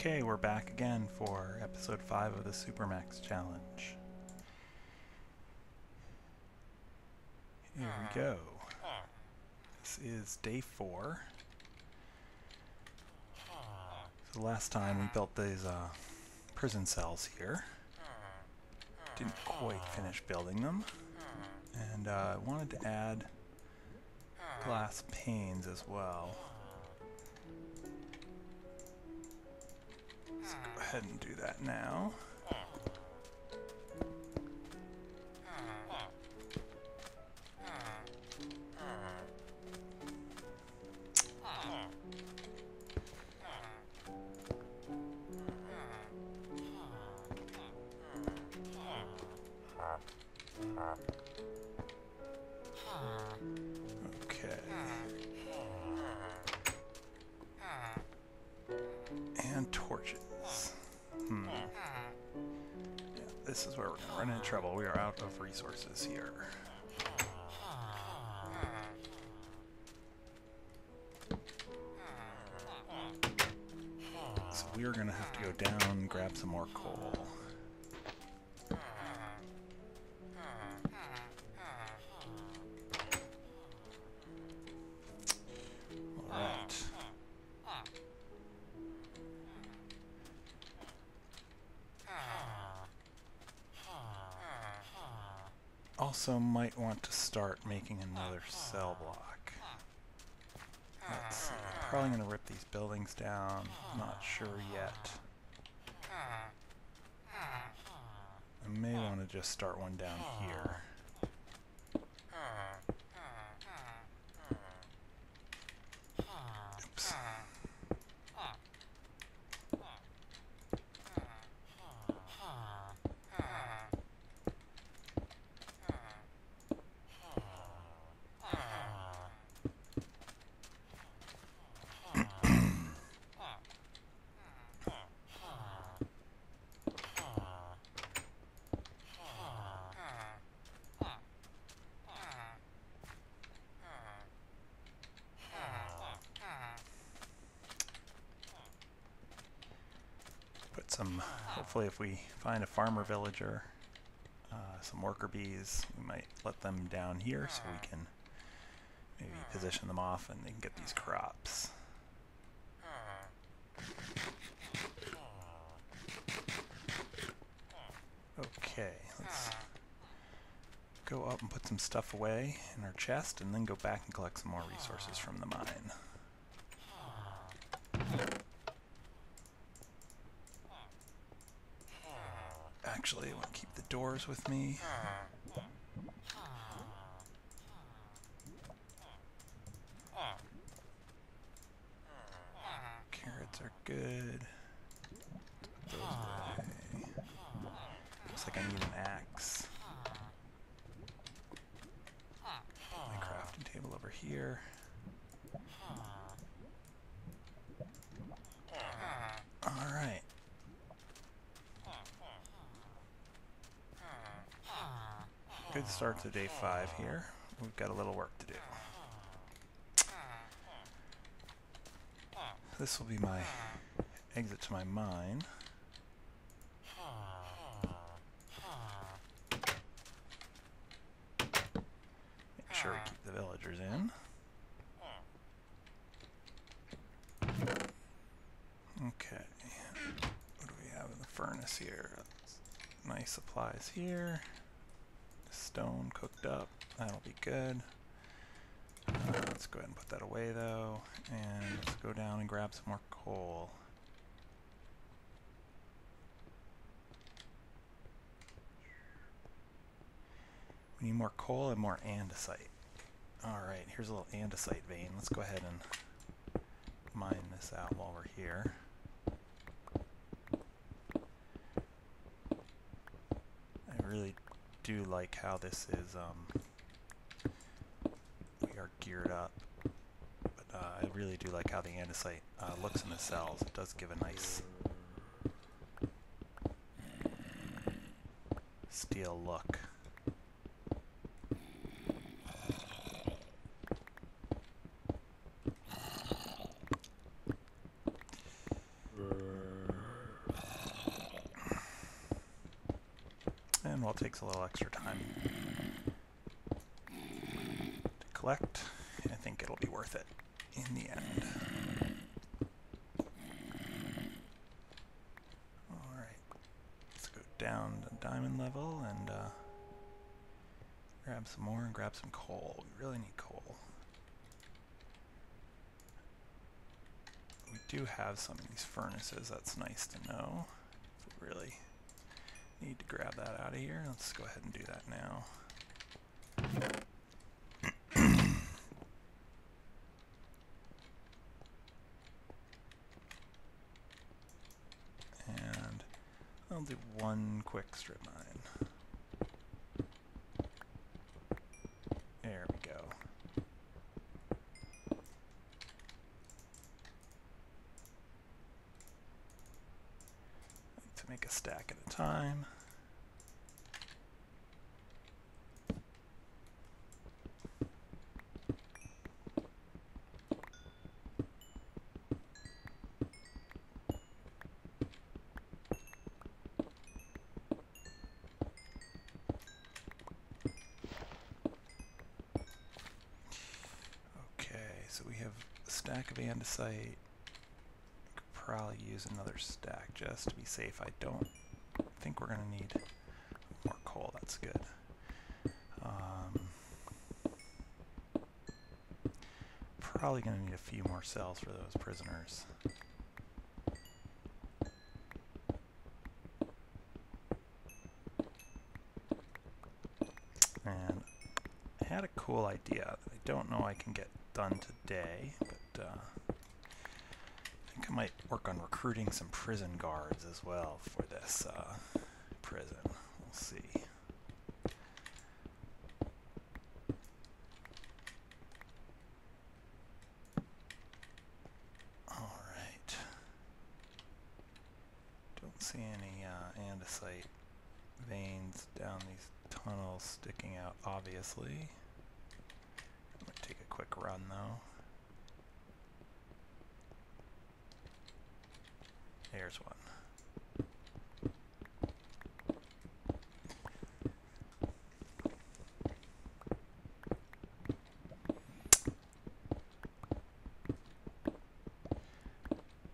Okay, we're back again for episode 5 of the SuperMax challenge. Here we go. This is day 4. So last time we built these prison cells here. Didn't quite finish building them. And I wanted to add glass panes as well. Let's go ahead and do that now. This is where we're going to run into trouble. We are out of resources here. So we are going to have to go down and grab some more coal. Also might want to start making another cell block. Let's see. I'm probably going to rip these buildings down. Not sure yet. I may want to just start one down here. Oops. Hopefully if we find a farmer villager, some worker bees, we might let them down here so we can maybe position them off and they can get these crops. Okay, let's go up and put some stuff away in our chest and then go back and collect some more resources from the mine. Actually, I want to keep the doors with me. Carrots are good. Let's put those away. Looks like I need an axe. My crafting table over here. Alright. Good start to day 5 here. We've got a little work to do. This will be my exit to my mine. Make sure we keep the villagers in. Okay. What do we have in the furnace here? Nice supplies here. Stone cooked up, that'll be good. Let's go ahead and put that away though, and let's go down and grab some more coal. We need more coal and more andesite. Alright, here's a little andesite vein. Let's go ahead and mine this out while we're here. I really do like how this is, we are geared up, but I really do like how the andesite looks in the cells. It does give a nice steel look. well, it takes a little extra time to collect. I think it'll be worth it in the end. Down the diamond level and grab some more and grab some coal. We really need coal. We do have some of these furnaces, that's nice to know. If we really need to grab that out of here, let's go ahead and do that now. I'll do one quick strip mine. There we go. To make a stack at a time. So we have a stack of andesite. Could probably use another stack just to be safe. I don't think we're going to need more coal. That's good. Probably going to need a few more cells for those prisoners. And I had a cool idea. I don't know I can get done today, but I think I might work on recruiting some prison guards as well for this prison. We'll see. All right. Don't see any andesite veins down these tunnels sticking out, obviously. Take a quick run though. There's one.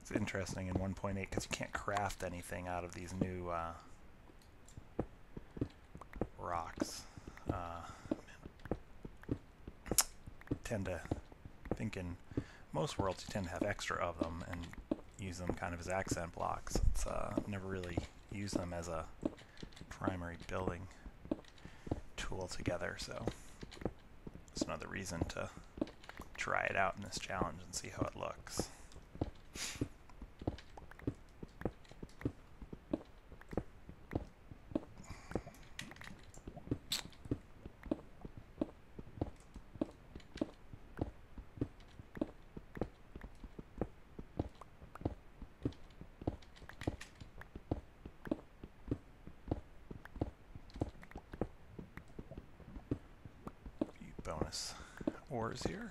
It's interesting in 1.8 because you can't craft anything out of these new rocks. Tend to think in most worlds you tend to have extra of them and use them kind of as accent blocks. It's never really use them as a primary building tool together, so it's another reason to try it out in this challenge and see how it looks. Ores here.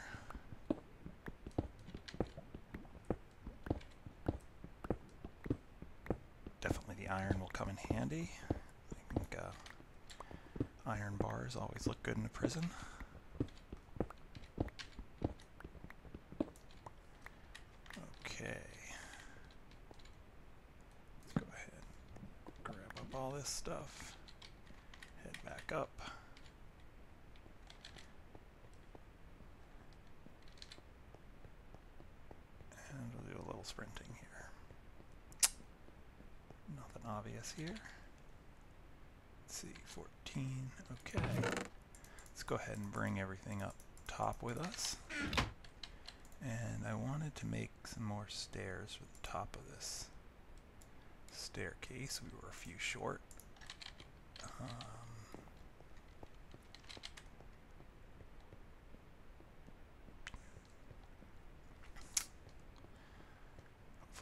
Definitely the iron will come in handy. I think iron bars always look good in a prison. Okay. Let's go ahead and grab up all this stuff. Head back up. Sprinting here. Nothing obvious here. Let's see, 14. Okay. Let's go ahead and bring everything up top with us. And I wanted to make some more stairs for the top of this staircase. We were a few short.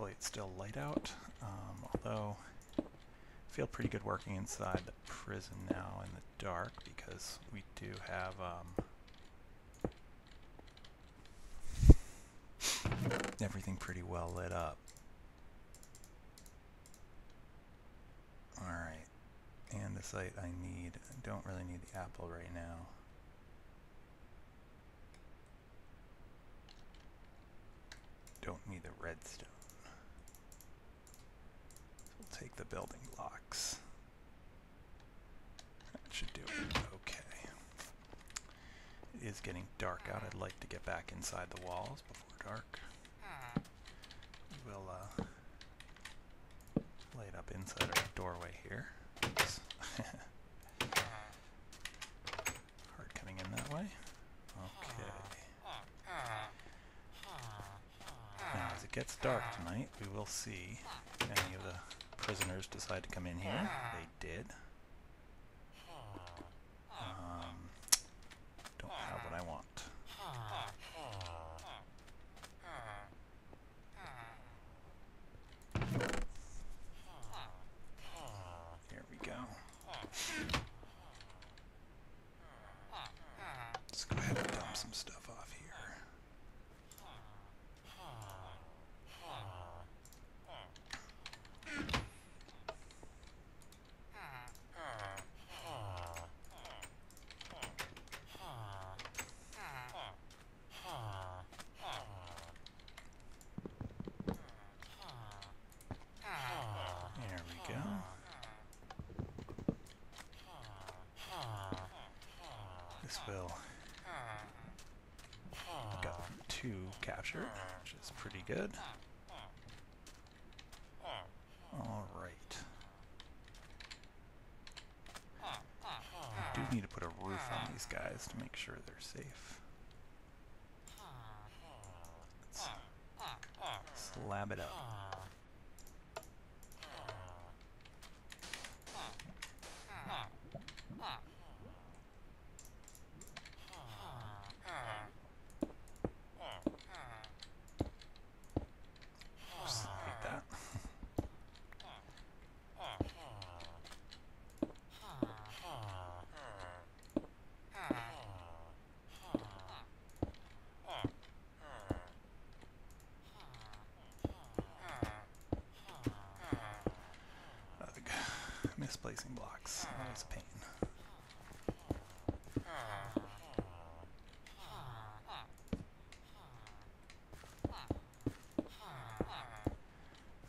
Hopefully it's still light out, although I feel pretty good working inside the prison now in the dark because we do have everything pretty well lit up. Alright, and the site I need. I don't really need the apple right now. Don't need the redstone. We'll take the building blocks. That should do it. Okay. It is getting dark out. I'd like to get back inside the walls before dark. We'll light up inside our doorway here. Hard coming in that way. Okay. Now, as it gets dark tonight, we will see if any of the prisoners decide to come in here. They did. Don't have what I want. Here we go. Let's go ahead and dump some stuff off here. There we go. This will go to capture, which is pretty good. Alright. I do need to put a roof on these guys to make sure they're safe. Let's slab it up. Just like that. Misplacing blocks, always a pain.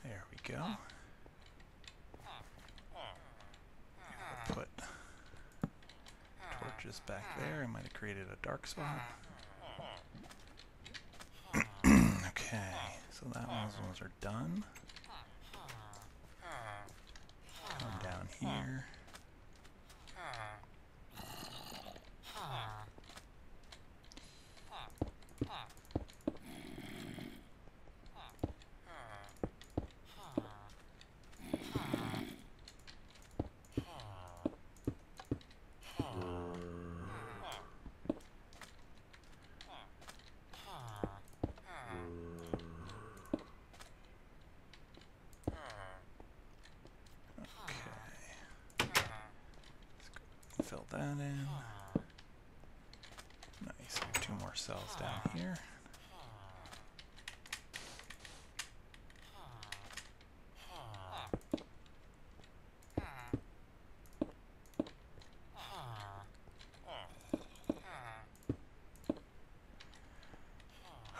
There we go. We'll put torches back there. I might have created a dark spot. Okay, so those ones are done. Down here. Fill that in. Nice. We have two more cells down here.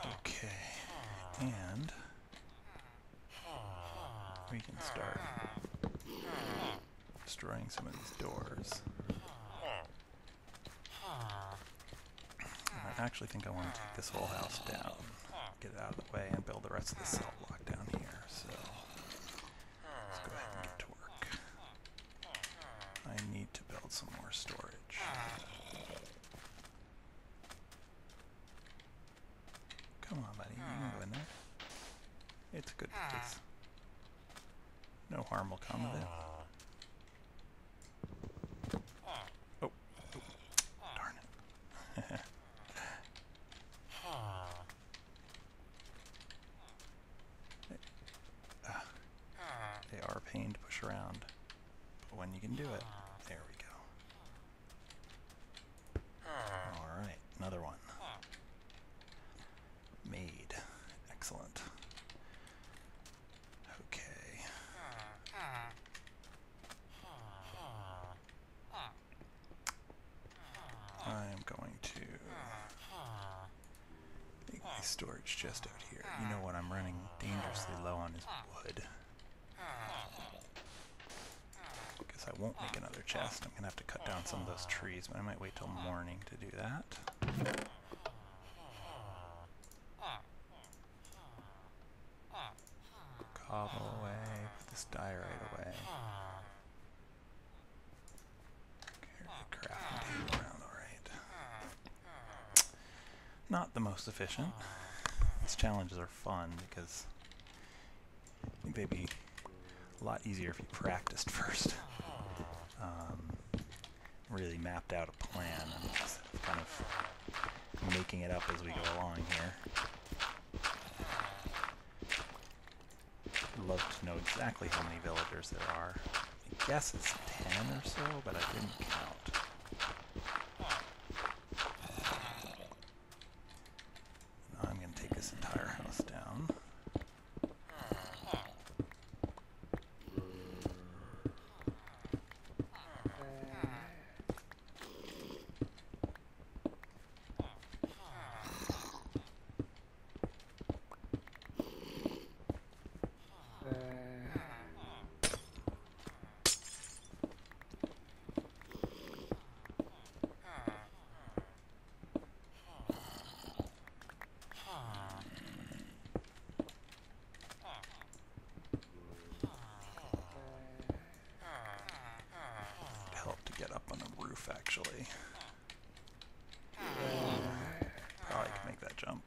Okay. And we can start destroying some of these doors. I actually think I want to take this whole house down, get it out of the way, and build the rest of the cell block down here. So let's go ahead and get to work. I need to build some more storage. Come on, buddy, you can go in there. It's a good place. No harm will come of it. They are a pain to push around, but when you can do it, there we go. Alright, another one. Made. Excellent. Okay. storage chest out here. You know what, I'm running dangerously low on is wood. Because I won't make another chest. I'm going to have to cut down some of those trees, but I might wait till morning to do that. Cobble away, put this diorite away. Here's the crafting table around, alright. Not the most efficient. These challenges are fun because I think they'd be a lot easier if you practiced first. Really mapped out a plan and just kind of making it up as we go along here. I'd love to know exactly how many villagers there are. I guess it's 10 or so, but I didn't count. Now I'm going to take this entire house down. Actually, probably can make that jump.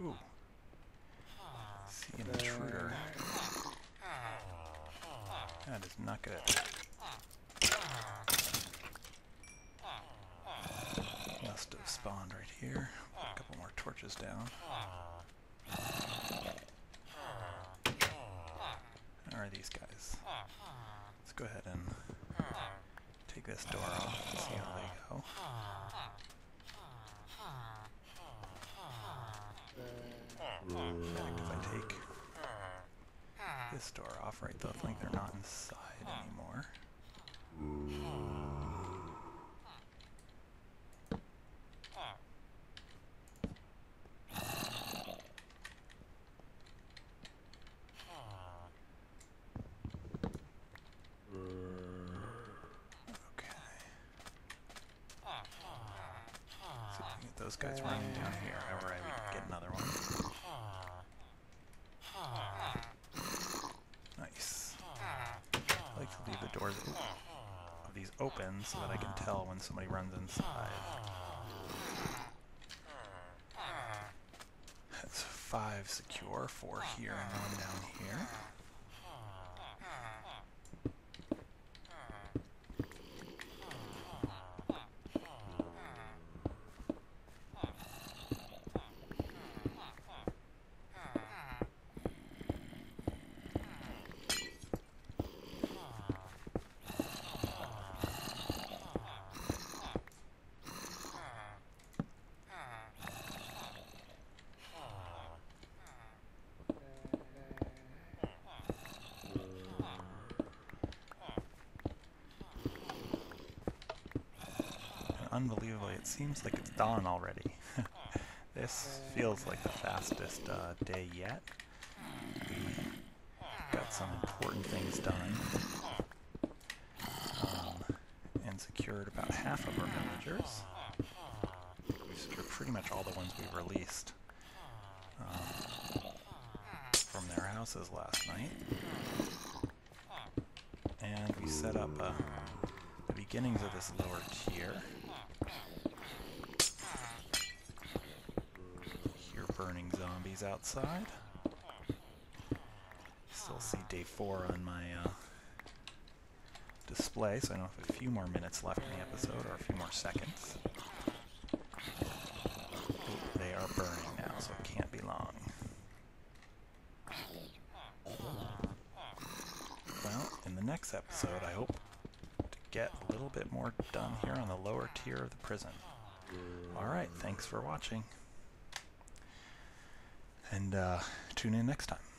Ooh, see an intruder. That is not good. Must have spawned right here. Put a couple more torches down. Where are these guys? Let's go ahead and take this door off and see how they go. If I take this door off right, they'll think they're not inside anymore. Those guys running down here, however we can get another one. Nice. I like to leave the doors of these open so that I can tell when somebody runs inside. That's 5 secure, 4 here and 1 down here. Unbelievably, it seems like it's dawn already. This feels like the fastest day yet. Got some important things done. And secured about half of our villagers. We secured pretty much all the ones we released from their houses last night. And we set up the beginnings of this lower tier. Hear burning zombies outside. Still see day 4 on my display, so I don't have a few more minutes left in the episode, or a few more seconds. Ooh, they are burning now, so it can't be long. Well, in the next episode, I hope get a little bit more done here on the lower tier of the prison. Alright, thanks for watching. And tune in next time.